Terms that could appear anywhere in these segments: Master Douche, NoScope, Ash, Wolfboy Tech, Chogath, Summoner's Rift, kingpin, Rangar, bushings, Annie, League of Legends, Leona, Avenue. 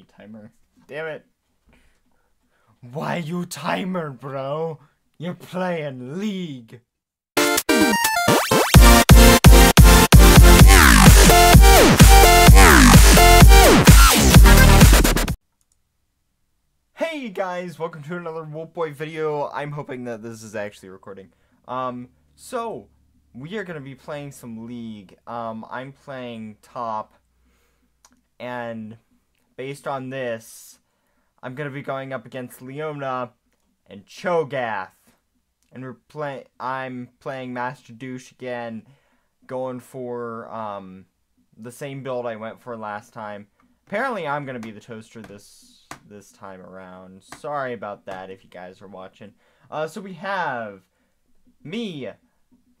Annie timer. Damn it. Why you timer, bro? You're playing League. Hey guys, welcome to another Wolf Boy video. I'm hoping that this is actually recording. So we are gonna be playing some League. I'm playing top, and based on this, I'm gonna be going up against Leona and Chogath, and I'm playing Master Douche again, going for the same build I went for last time. Apparently, I'm gonna be the toaster this time around. Sorry about that if you guys are watching. So we have me,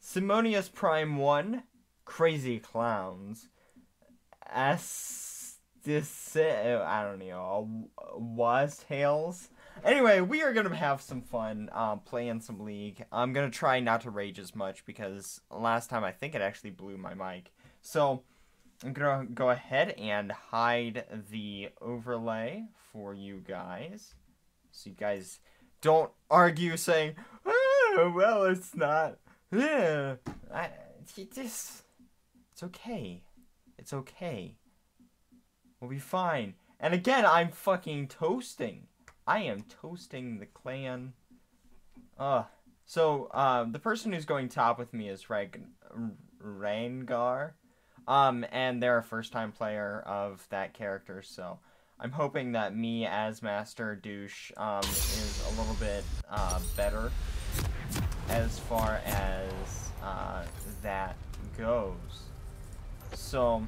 Simonius Prime 1, Crazy Clowns, I don't know, was Tails. Anyway, we are gonna have some fun playing some League. I'm gonna try not to rage as much because last time I think it actually blew my mic. So I'm gonna go ahead and hide the overlay for you guys, so you guys don't argue saying, "Oh, well, it's not." It's okay. It's okay. We'll be fine. And again, I'm fucking toasting. I am toasting the clan. The person who's going top with me is Rangar. And they're a first-time player of that character, so I'm hoping that me as Master Douche, is a little bit, better as far as, that goes. So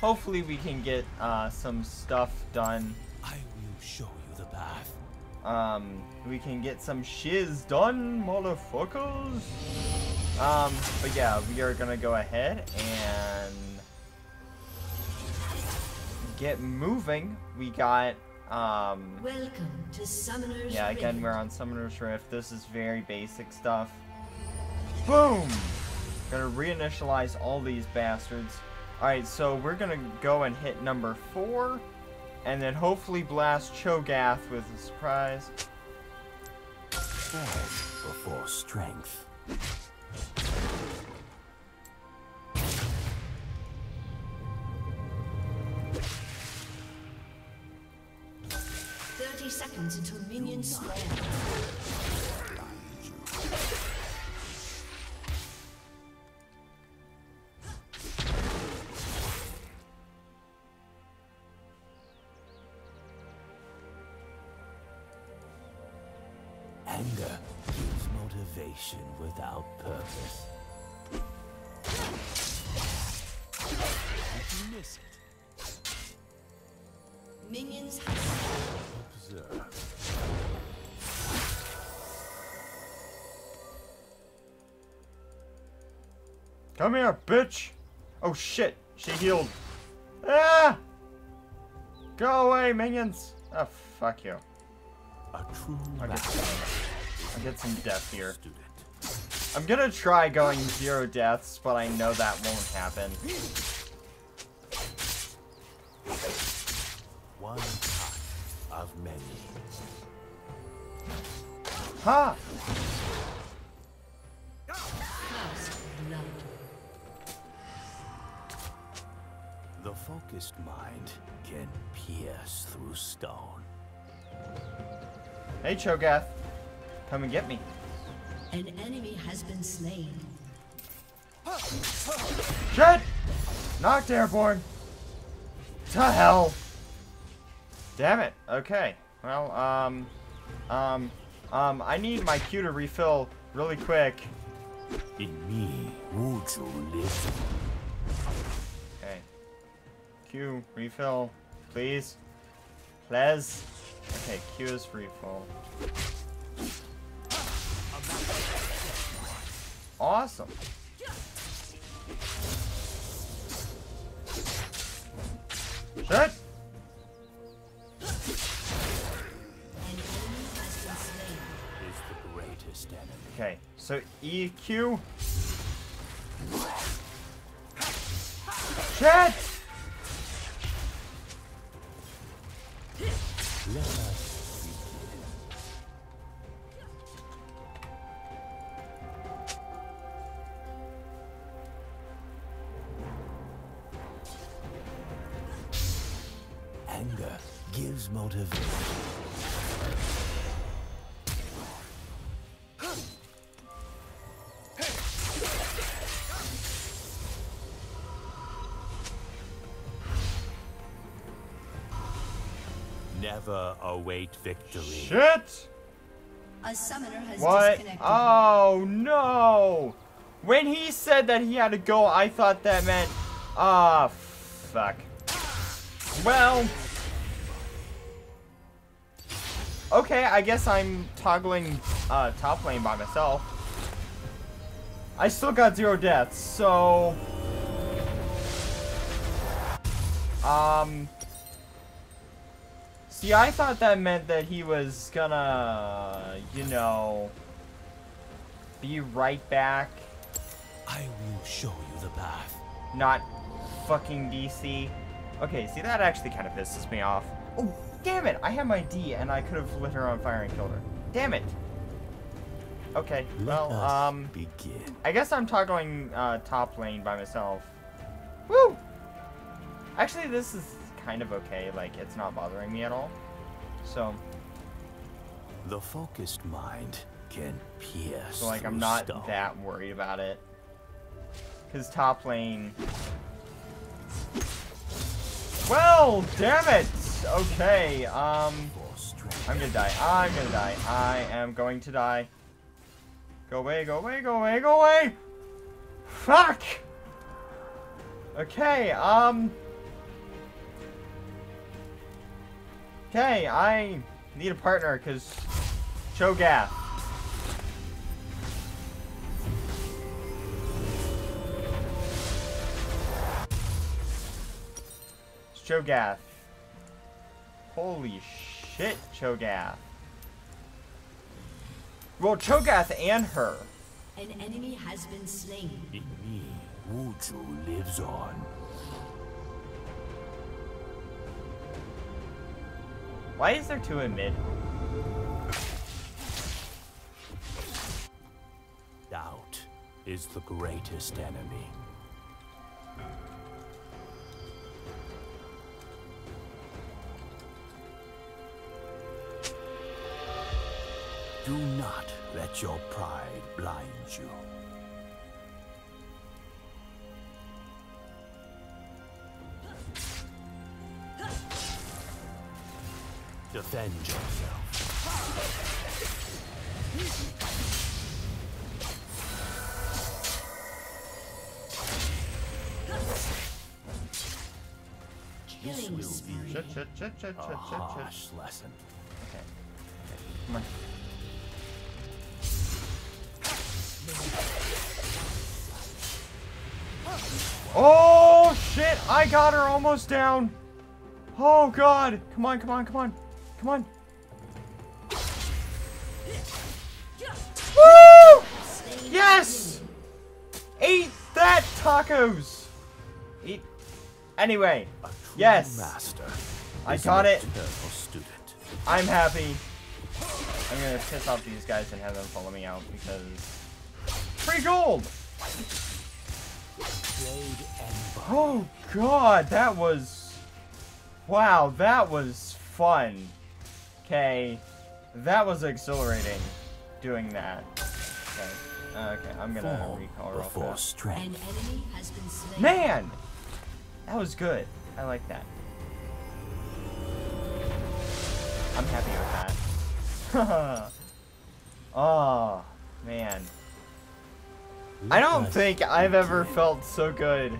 hopefully we can get some stuff done. I will show you the path. We can get some shiz done, motherfuckers. But yeah, we are gonna go ahead and get moving. We got welcome to Summoner's Rift. Yeah, again, we're on Summoner's Rift. This is very basic stuff. Boom! Gonna reinitialize all these bastards. Alright, so we're gonna go and hit number 4, and then hopefully blast Chogath with a surprise. Strength before strength. Seconds until minions spawn. Anger gives motivation without purpose. Did you miss it? Minions come here, bitch! Oh shit, she healed. Ah! Go away, minions! Oh, fuck you. I'll get some death here. I'm gonna try going 0 deaths, but I know that won't happen. One of many. Ha! The focused mind can pierce through stone. Hey, Chogath, come and get me. An enemy has been slain. Shit! Knocked airborne. To hell. Damn it. Okay. Well, I need my Q to refill really quick. In me, would you live? Okay. Q, refill, please. Please. Okay, Q is refill. Awesome. Shit! Okay, so EQ. Shit! Anger gives motivation. Never await victory. Shit! A summoner has disconnected. Oh no! When he said that he had to go, I thought that meant... Ah, fuck. Well... Okay, I guess I'm toggling top lane by myself. I still got 0 deaths, so... See, I thought that meant that he was gonna, you know, be right back. I will show you the path. Not fucking DC. Okay, see, that actually kind of pisses me off. Oh, damn it! I had my D, and I could have lit her on fire and killed her. Damn it! Okay, well, begin. I guess I'm toggling top lane by myself. Woo! Actually, this is kind of okay, like it's not bothering me at all. So the focused mind can pierce. So like I'm not that worried about it. Cause top lane. Well, damn it! Okay, I'm gonna die. I'm gonna die. I am going to die. Go away, go away, go away, go away! Fuck! Okay, okay, I need a partner because Chogath. It's Chogath. Holy shit, Chogath. Well, Chogath and her. An enemy has been slain. In me, Wuju lives on. Why is there 2 in mid? Doubt is the greatest enemy. Do not let your pride blind you. Defend yourself. This will be a harsh lesson. Okay. Come on. Oh shit! I got her almost down. Oh god! Come on! Come on! Come on! Come on. Woo! Yes! Eat that, tacos! Eat. Anyway. Yes. Master. I got it. I'm happy. I'm gonna piss off these guys and have them follow me out because... Free gold! Oh god, that was... Wow, that was fun. Okay, that was exhilarating, doing that. Okay, okay, I'm gonna recall real fast. An enemy has been slain. Man! That was good. I like that. I'm happy with that. Oh, man. I don't think I've ever felt so good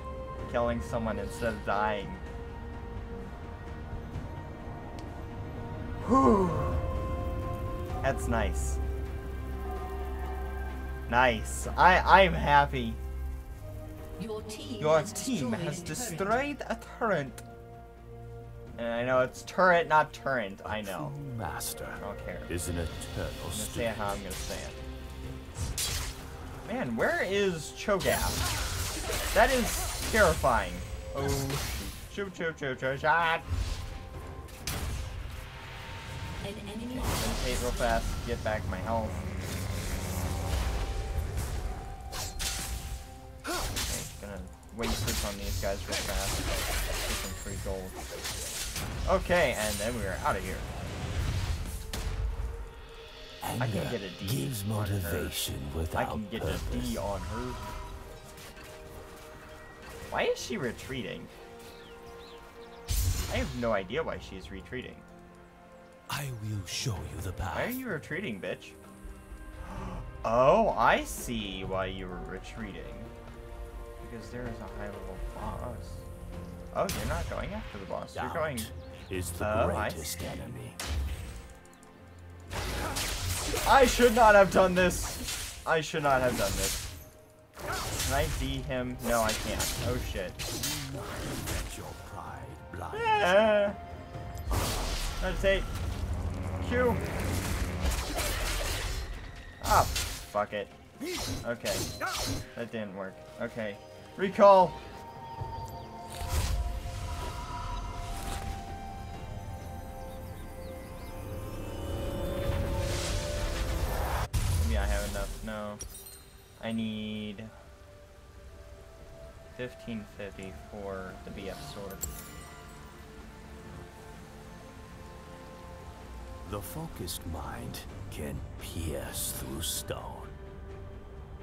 killing someone instead of dying. Whew. That's nice. Nice. I'm happy. Your team has destroyed a turret. And I know it's turret, not turret. I know. Master. I don't care. Is an eternal say it how I'm gonna say it. Man, where is Cho'Gath? That is terrifying. Oh, shoot, shoot, shoot, shoot, shoot. Save real fast, get back my health. Okay, gonna waste on these guys real fast. Get some free gold. Okay, and then we're out of here. Anger I can get a D on her. I can get purpose. A D on her. Why is she retreating? I have no idea why she's retreating. I will show you the path. Why are you retreating, bitch? Oh, I see why you were retreating. Because there is a high level boss. Oh, you're not going after the boss. Doubt you're going. Is the greatest enemy. I should not have done this. I should not have done this. Can I D him? No, I can't. Oh shit. Yeah. Let's take Q. Ah, fuck it. Okay, that didn't work. Okay, recall. Maybe I have enough. No, I need 1550 for the BF sword. The focused mind can pierce through stone.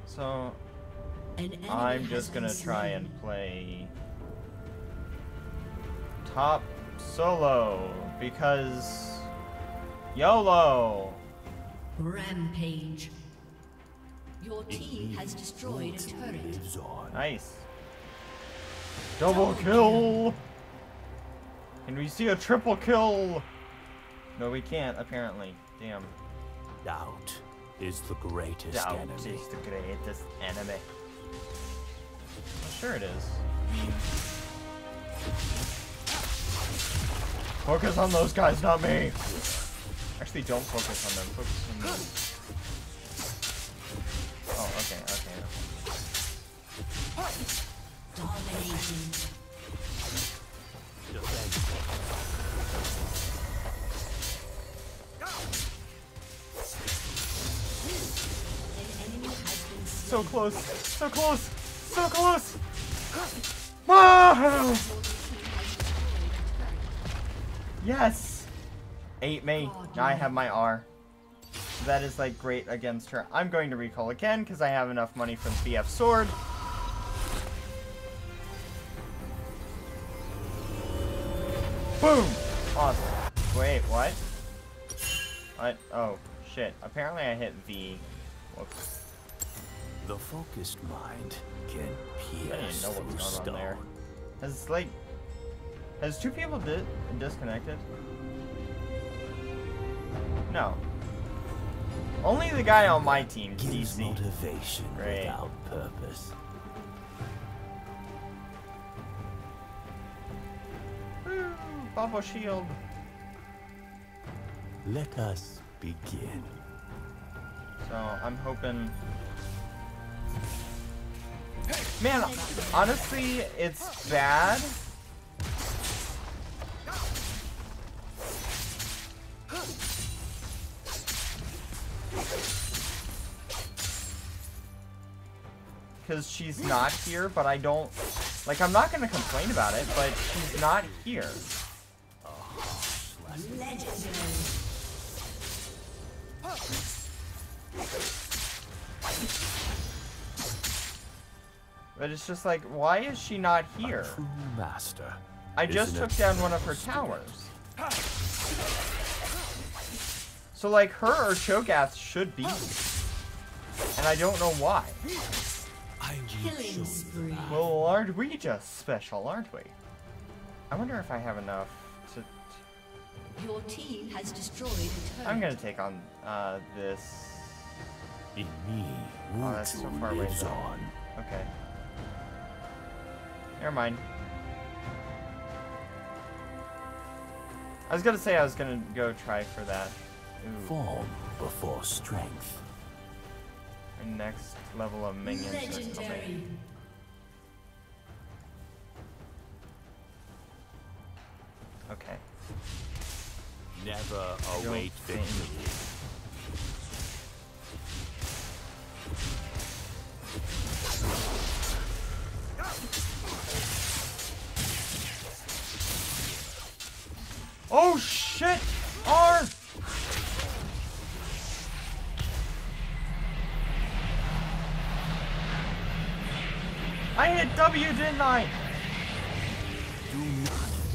So, I'm just gonna try and play top solo because YOLO. Rampage. Your team has destroyed a turret. Nice. Double kill. Can we see a triple kill? No, we can't, apparently. Damn. Doubt is the greatest enemy. Doubt is the greatest enemy. Well, sure it is. I mean, focus on those guys, not me! Actually, don't focus on them. Focus on me. Oh, okay, okay. Dominating. So close, so close, so close! Wow! Yes! Ate me. Now I have my R. That is like great against her. I'm going to recall again because I have enough money for the BF sword. Boom! Awesome. Wait, what? What? Oh, shit. Apparently I hit V. Whoops. The focused mind can pierce. I didn't know what was going on there. Has two people disconnected? No. Only the guy on my team. DC. Motivation great. Without purpose. Woo, bubble shield. Let us begin. So I'm hoping. Man, honestly, it's bad. Because she's not here, but I don't... Like, I'm not going to complain about it, but she's not here. But it's just like, why is she not here? True master. I just took down one of her towers. So like her or Chogath should be. And I don't know why. Well, aren't we just special, aren't we? I wonder if I have enough to... Your team has destroyed a turret. I'm gonna take on this. In me, oh, that's so far away. Okay. Never mind. I was gonna say I was gonna go try for that. Ooh. Form before strength. Our next level of minions are coming. Okay. never await victory. Oh shit! R! I hit W, didn't I? Do not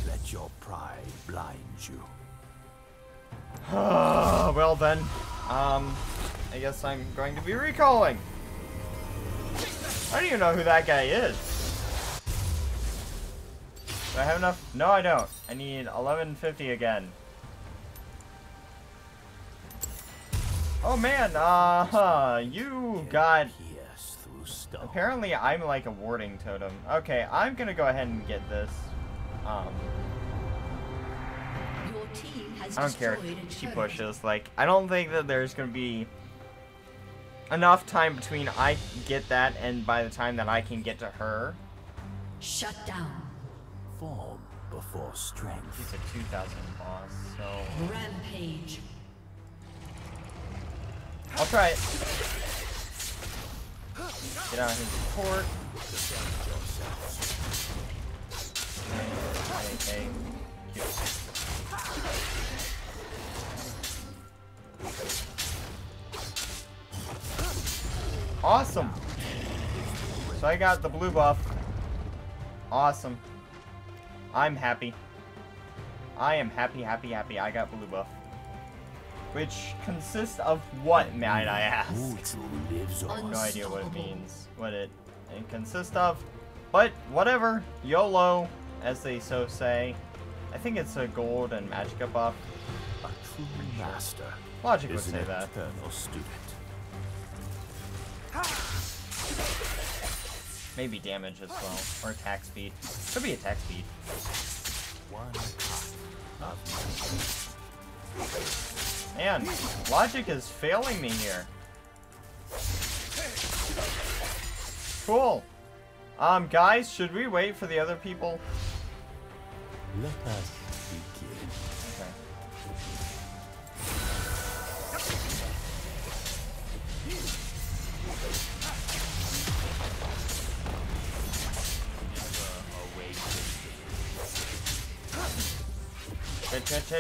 let your pride blind you. Well then, I guess I'm going to be recalling. I don't even know who that guy is. Do I have enough? No, I don't. I need 1150 again. Oh man, you got... Apparently I'm like a warding totem. Okay, I'm gonna go ahead and get this. I don't care if she pushes. Like, I don't think that there's gonna be enough time between I get that and by the time that I can get to her. Shut down. Form before strength. He's a 2000 boss, so... Rampage. I'll try it. Get out of his support. Okay, cute. Awesome! So I got the blue buff. Awesome. I'm happy. I am happy, happy, happy. I got blue buff. Which consists of what, might I ask? I have no idea what it means. What it consists of. But, whatever. YOLO, as they so say. I think it's a gold and magicka buff. A true master. Logic would say that. Maybe damage as well, or attack speed. Could be attack speed. Man, logic is failing me here. Cool. Guys, should we wait for the other people? Let us begin.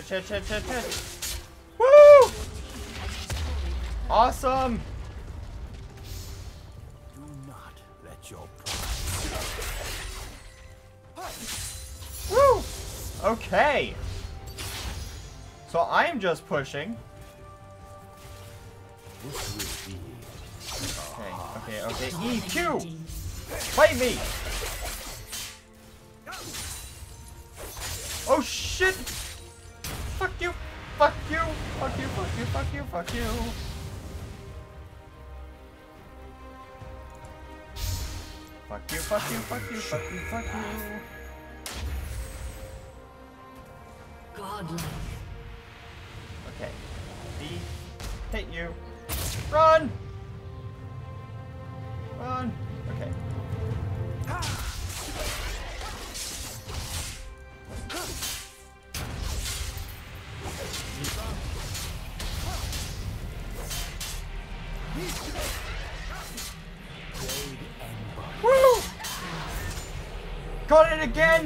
Shit. Woo! Awesome! Do not let your pride. Woo! Okay. So I'm just pushing. Okay. EQ! Fight me! Oh shit! Fuck you! Fuck you! Fuck you! Fuck you! Fuck you! Fuck you! Fuck you! Fuck you! Fuck you! Fuck you! Fuck you! Godlike. Okay. D. Hit you. Run! Run! Okay. Woo! Got it again!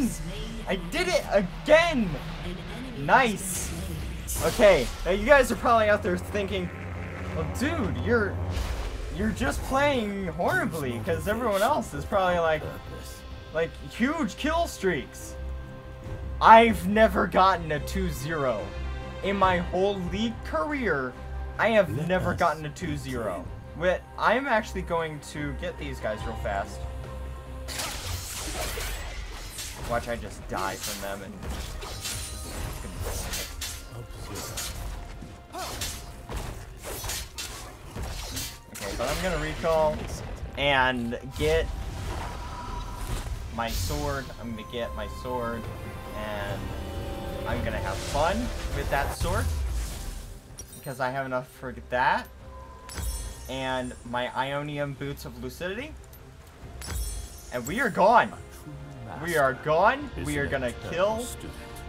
I did it again! Nice! Okay, now you guys are probably out there thinking, well dude, you're just playing horribly because everyone else is probably like huge kill streaks. I've never gotten a 2-0. In my whole league career, I have never gotten a 2-0. But I'm actually going to get these guys real fast. Watch, I just die from them and... Okay, but I'm gonna recall and get my sword. I'm gonna get my sword and... I'm gonna have fun with that sword because I have enough for that and my Ionium Boots of Lucidity, and we are gone. We are gonna kill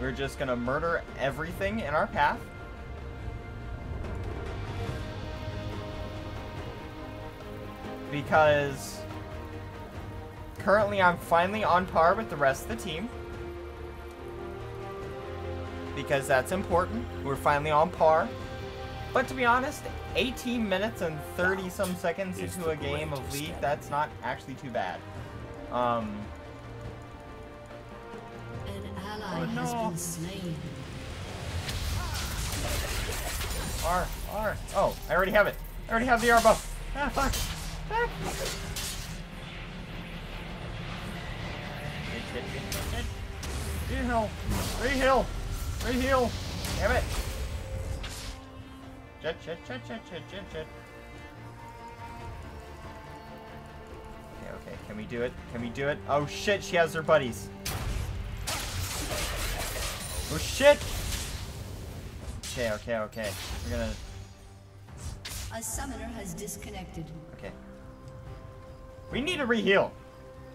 We're just gonna murder everything in our path. Because currently I'm finally on par with the rest of the team. Because that's important. We're finally on par. But to be honest, 18 minutes and 30-some seconds into a game of League, that's not actually too bad. An ally has been slain. R. Oh, I already have it. I already have the R buff. Ah, fuck. Ah. Reheal. Reheal. Reheal. Damn it. Jet. Okay, can we do it? Can we do it? Oh shit, she has her buddies. Oh shit! Okay. We're gonna... A summoner has disconnected. Okay. We need to reheal.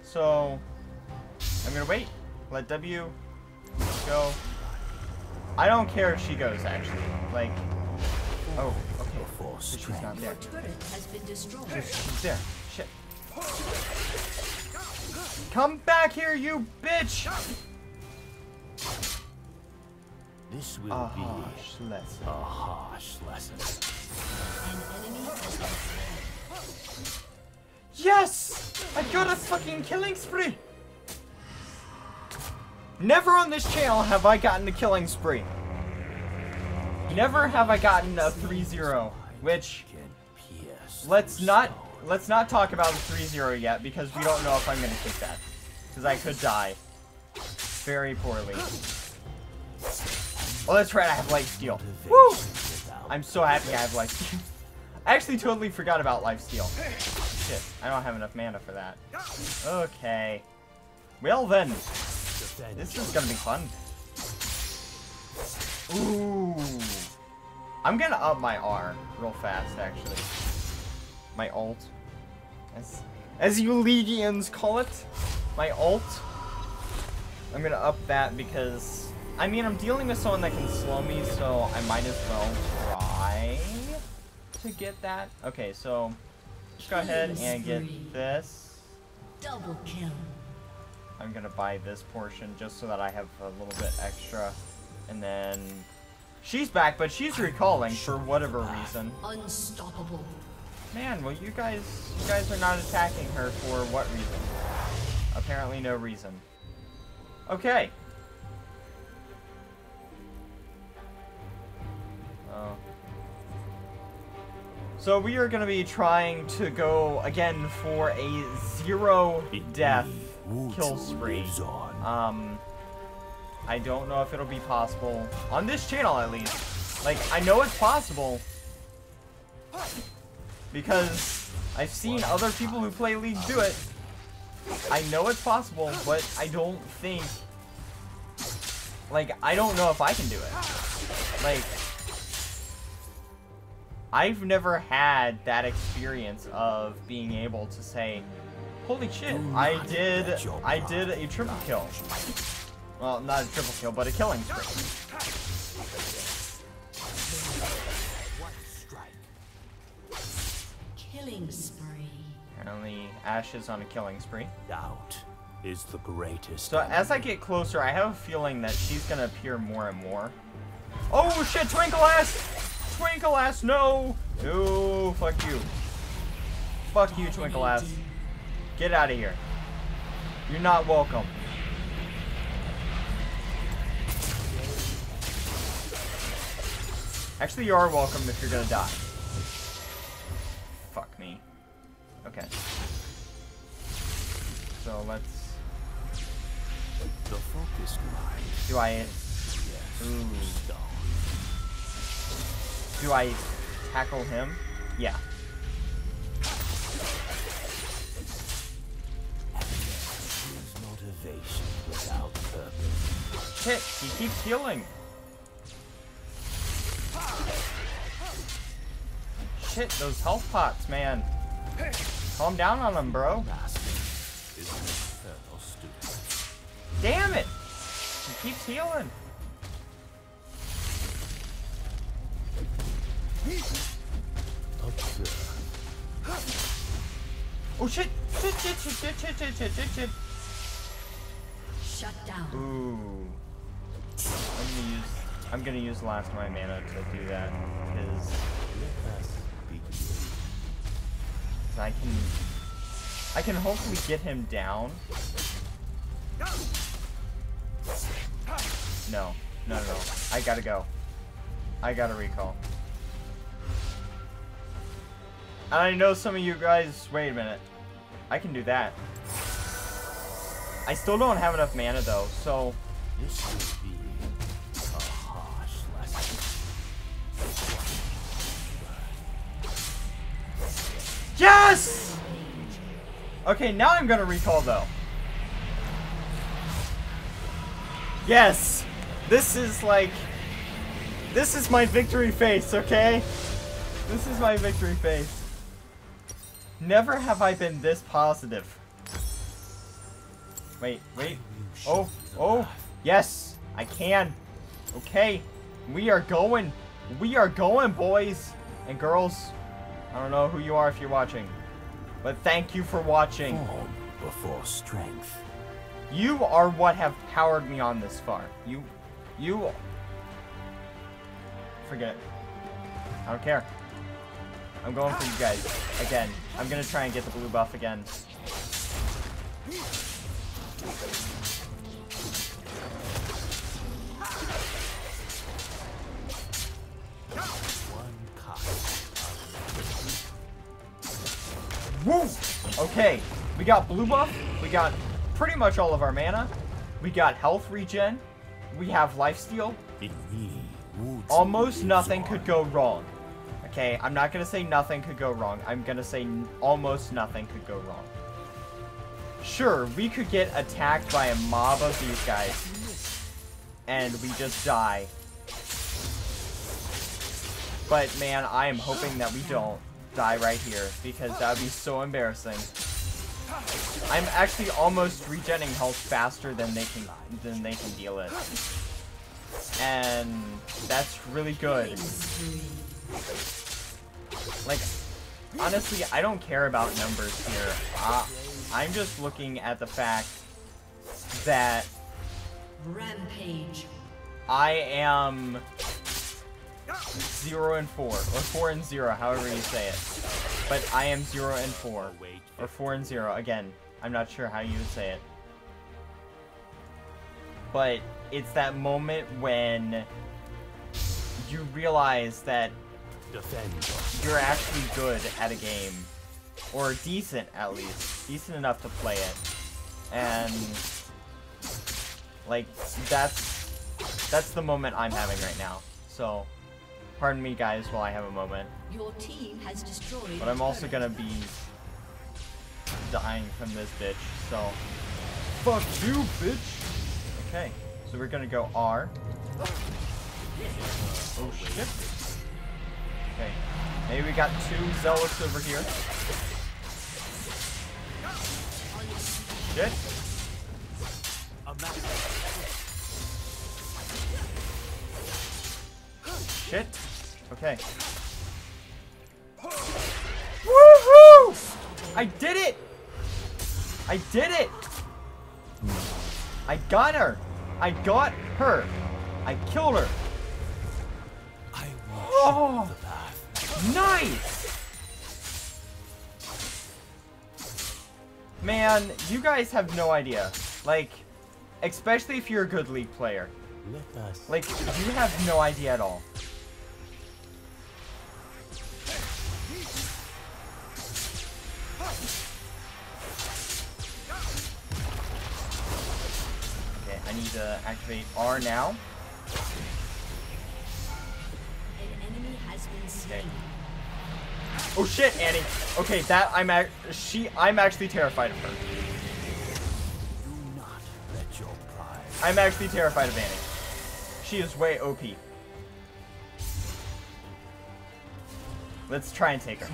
So... I'm gonna wait. Let W go. I don't care if she goes, actually. Like... Oh, okay. So she's not there. She's there. Shit. Come back here, you bitch! This will be harsh lesson. A harsh lesson. Yes! I got a fucking killing spree! Never on this channel have I gotten a killing spree. Never have I gotten a 3-0, which let's not talk about the 3-0 yet because we don't know if I'm gonna kick that. Because I could die very poorly. Well, that's right, I have life steal. Woo! I'm so happy I have life steal. I actually totally forgot about life steal. Shit, I don't have enough mana for that. Okay. Well then, this is gonna be fun. Ooh. I'm gonna up my R real fast, actually. My ult. As you Legions call it. My ult. I'm gonna up that because... I mean, I'm dealing with someone that can slow me, so I might as well try to get that. Okay, so... Just go ahead and get this. Double kill. I'm gonna buy this portion just so that I have a little bit extra. And then she's back, but she's recalling for whatever reason. Unstoppable. Man, well you guys are not attacking her for what reason? Apparently no reason. Okay. Oh. So we are gonna be trying to go again for a 0-death kill spree. I don't know if it'll be possible. On this channel, at least. Like, I know it's possible. Because I've seen other people who play League do it. I know it's possible, but I don't think... Like, I don't know if I can do it. Like... I've never had that experience of being able to say, holy shit, I did a triple kill. Well, not a triple kill, but a killing spree. Killing spree. Apparently, Ash is on a killing spree. Doubt is the greatest. So as I get closer, I have a feeling that she's gonna appear more and more. Oh shit! Twinkle ass! Twinkle ass! No! No! Fuck you! Fuck you, Twinkle ass! Get out of here! You're not welcome. Actually, you are welcome if you're gonna die. Fuck me. Okay. So let's... The focus line. Do I... Ooh. Do I tackle him? Yeah. Shit, he keeps healing. Shit, those health pots, man. Calm down on them, bro. Damn it! He keeps healing. Oh shit! Shit, shit, shit, shit, shit, shit, shit, shit, shit. Shut down. Ooh. I'm gonna use the last of my mana to do that, because I can hopefully get him down. No. I gotta go. I gotta recall. And I know some of you guys, wait a minute. I can do that. I still don't have enough mana though, so this should be a harsh lesson. Yes! Okay, now I'm gonna recall though. Yes! This is my victory face, okay? This is my victory face. Never have I been this positive. Wait, wait. Oh, oh, yes, I can. Okay, we are going. We are going, boys and girls. I don't know who you are if you're watching, but thank you for watching. Form before strength. You are what have powered me on this far. You forget it. I don't care. I'm going for you guys again. I'm gonna try and get the blue buff again. Woo! Okay, we got blue buff. We got pretty much all of our mana. We got health regen. We have lifesteal. Almost nothing could go wrong. Okay, I'm not gonna say nothing could go wrong. I'm gonna say almost nothing could go wrong. Sure, we could get attacked by a mob of these guys, and we just die. But man, I am hoping that we don't die right here, because that would be so embarrassing. I'm actually almost regenerating health faster than they can deal it, and that's really good. Like, honestly, I don't care about numbers here. I'm just looking at the fact that Rampage. I am 0 and 4, or 4 and 0, however you say it. But I am 0 and 4, or 4 and 0. Again, I'm not sure how you would say it. But it's that moment when you realize that you're actually good at a game, or decent at least, decent enough to play it, and like that's the moment I'm having right now. So, pardon me, guys, while I have a moment. Your team has destroyed. But I'm also gonna be dying from this bitch. So, fuck you, bitch. Okay, so we're gonna go R. Oh shit. Okay, maybe we got 2 zealots over here. Shit. Shit. Okay. Woohoo! I did it! I did it! I got her! I got her! I killed her! Oh! Nice! Man, you guys have no idea. Like, especially if you're a good League player. Like, you have no idea at all. Okay, I need to activate R now. Okay. Oh shit, Annie. Okay, that I'm actually terrified of her. Do not let your pride. I'm actually terrified of Annie. She is way OP. Let's try and take her.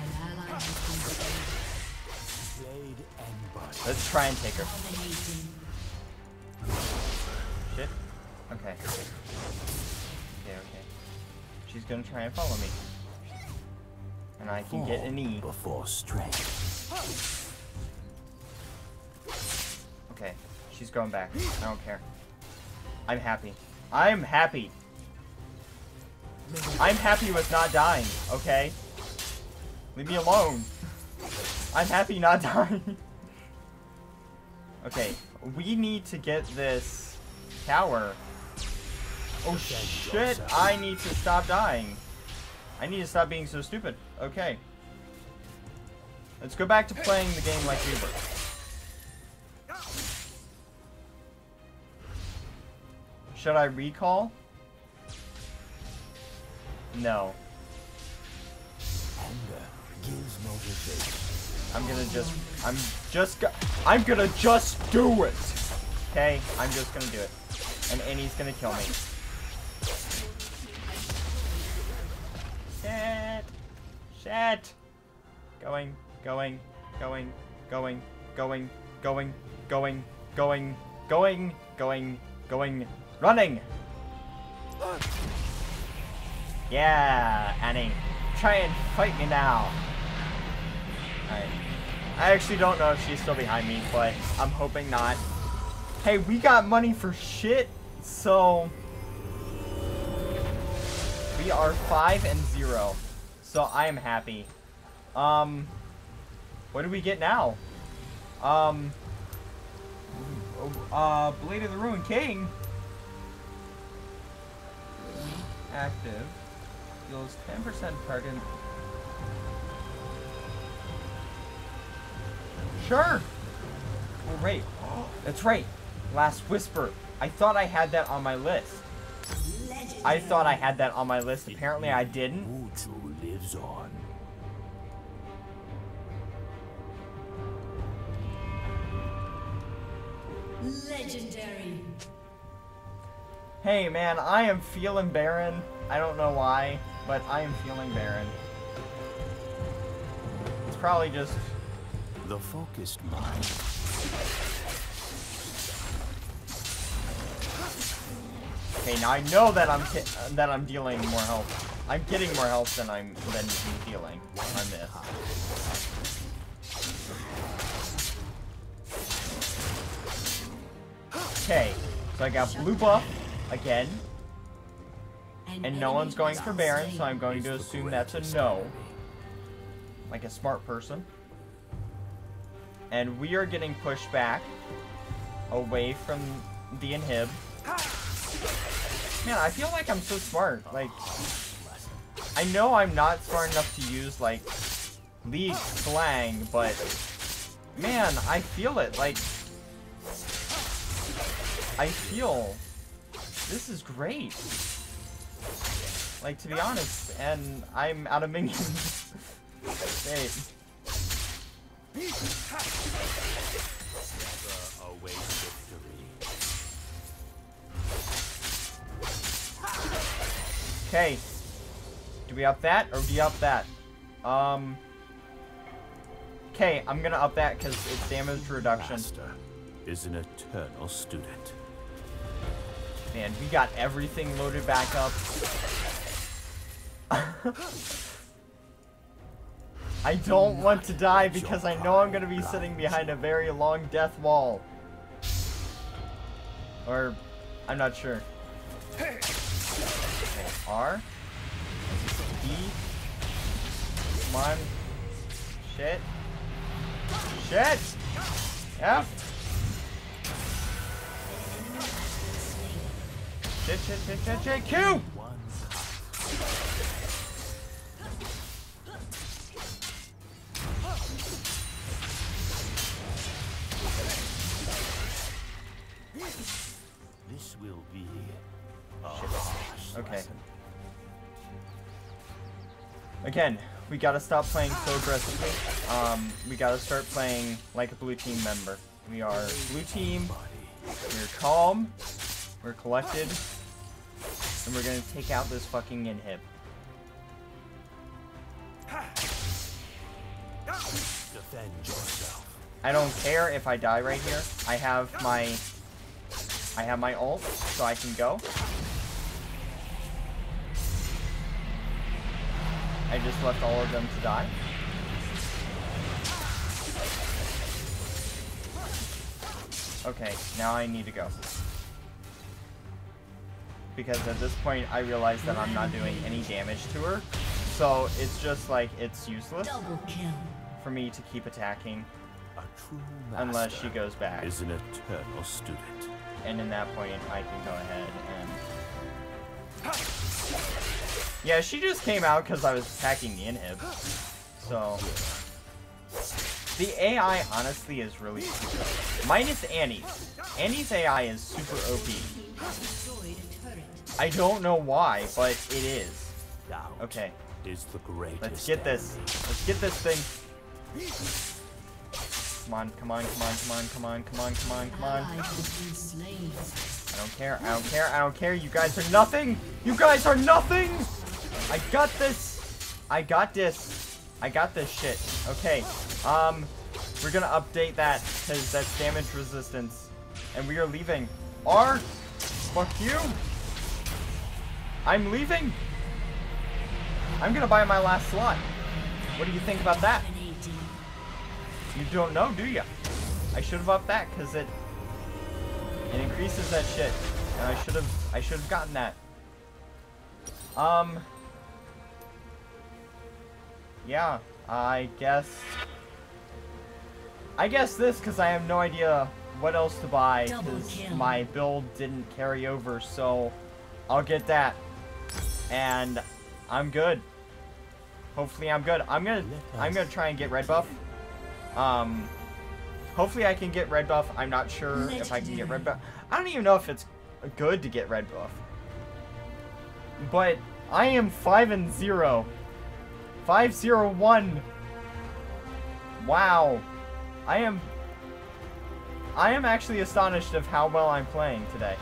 Let's try and take her. Shit. Okay. Okay. She's gonna try and follow me. And I can get an E. Before strength. Okay, she's going back. I don't care. I'm happy. I'm happy. I'm happy with not dying, okay? Leave me alone. I'm happy not dying. Okay, we need to get this tower. Oh shit, I need to stop dying. I need to stop being so stupid. Okay. Let's go back to playing the game like we were. Should I recall? No. I'm gonna just do it. Okay, I'm just gonna do it. And Annie's gonna kill me. Shit. Shit. Going, going, going, going, going, going, going, going, going, going, going, running. Yeah, Annie. Try and fight me now. Alright. I actually don't know if she's still behind me, but I'm hoping not. Hey, we got money for shit, so we are 5-0. So I am happy. What do we get now? Blade of the Ruined King. Active. Deals 10% target. Sure. Oh, right. That's right. Last Whisper. I thought I had that on my list. I thought I had that on my list. Apparently I didn't. Mucho lives on. Legendary. Hey man, I am feeling barren. I don't know why, but I am feeling barren. It's probably just the focused mind. Okay, now I know that I'm dealing more health. I'm getting more health than I'm dealing on this. Okay, so I got blue buff again. And no one's going for Baron, so I'm going to assume that's a no. Like a smart person. And we are getting pushed back away from the inhib. Man, I feel like I'm so smart. Like, I know I'm not smart enough to use, like, League slang, but man, I feel it. Like, I feel this is great. Like, to be honest, and I'm out of minions. Hey. Okay. Do we up that or do you up that? Okay, I'm gonna up that because it's damage reduction. Master is an eternal student. Man, we got everything loaded back up. I don't want to die because I know I'm going to be sitting behind a very long death wall. Or, I'm not sure. Okay, R. E. Come on. Shit. Shit! F. Shit, shit, shit, shit, shit, Q! This will be okay. Again, we gotta stop playing so aggressively. We gotta start playing like a blue team member. We are blue team. We're calm. We're collected. And we're gonna take out this fucking inhib. Defend yourself. I don't care if I die right here. I have my ult, so I can go. I just left all of them to die. Okay, now I need to go. Because at this point, I realize that I'm not doing any damage to her. So it's just like, it's useless for me to keep attacking unless she goes back. Is an eternal student. And in that point, I can go ahead and... Yeah, she just came out because I was attacking the inhib. So... The AI, honestly, is really stupid. Minus Annie's. Annie's AI is super OP. I don't know why, but it is. Okay. Let's get this. Let's get this thing. Come on, come on, come on, come on, come on, come on, come on, come on. I don't care, I don't care, I don't care. You guys are nothing! You guys are nothing! I got this! I got this. I got this shit. Okay. We're gonna update that, because that's damage resistance. And we are leaving. R, fuck you! I'm leaving! I'm gonna buy my last slot. What do you think about that? You don't know, do you? I should have upped that, because it increases that shit. And I should have gotten that. Yeah, I guess this, because I have no idea what else to buy, because my build didn't carry over, so I'll get that. And I'm good. Hopefully I'm good. I'm gonna try and get red buff. Hopefully I can get red buff. I'm not sure if I can get red buff. I don't even know if it's good to get red buff. But I am 5-0. 5-0-1. Wow. I am actually astonished of how well I'm playing today.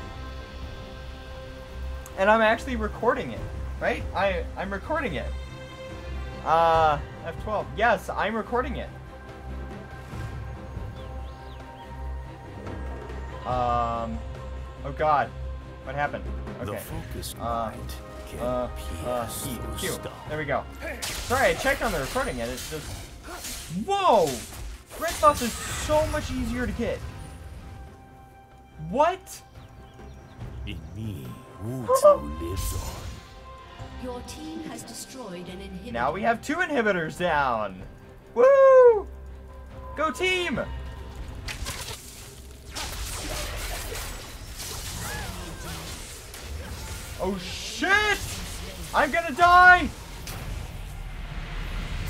And I'm actually recording it, right? I'm recording it. F12. Yes, I'm recording it. Oh god, what happened? Okay. The focus Q. There we go. Sorry, I checked on the recording and it's just... Whoa! Red buff is so much easier to get. What? In me, Wuzu lives on. Your team has destroyed an inhibitor. Now we have 2 inhibitors down. Woo! Go team! Oh shit! I'm gonna die!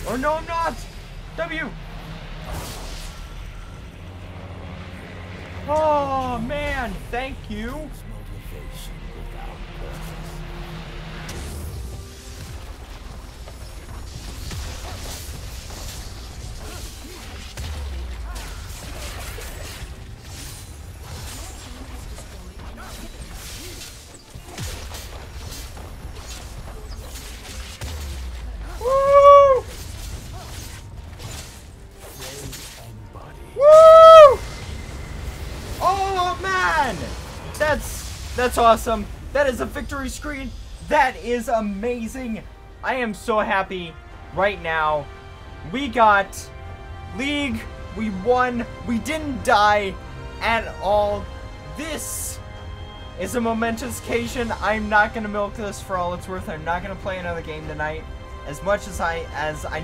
Or no, I'm not! W! Oh man, thank you! That's awesome. That is a victory screen. That is amazing. I am so happy right now. We got League. We won. We didn't die at all. This is a momentous occasion. I'm not going to milk this for all it's worth. I'm not going to play another game tonight as much as I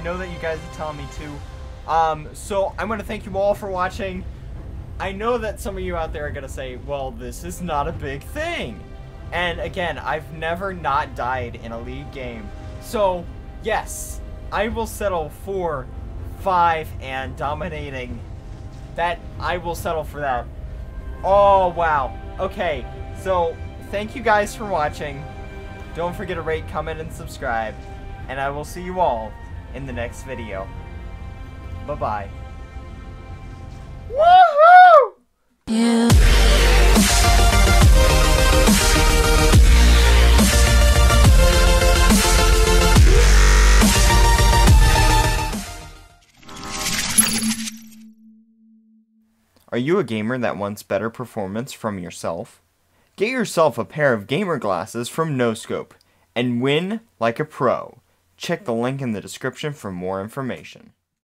know that you guys are telling me to. So I'm going to thank you all for watching. I know that some of you out there are gonna say, well, this is not a big thing. And again, I've never not died in a League game. So, yes, I will settle for 5 and dominating. That, I will settle for that. Oh, wow. Okay, so thank you guys for watching. Don't forget to rate, comment, and subscribe. And I will see you all in the next video. Bye-bye. Woohoo! Yeah. Are you a gamer that wants better performance from yourself? Get yourself a pair of gamer glasses from NoScope and win like a pro. Check the link in the description for more information.